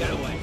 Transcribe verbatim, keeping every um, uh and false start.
get away.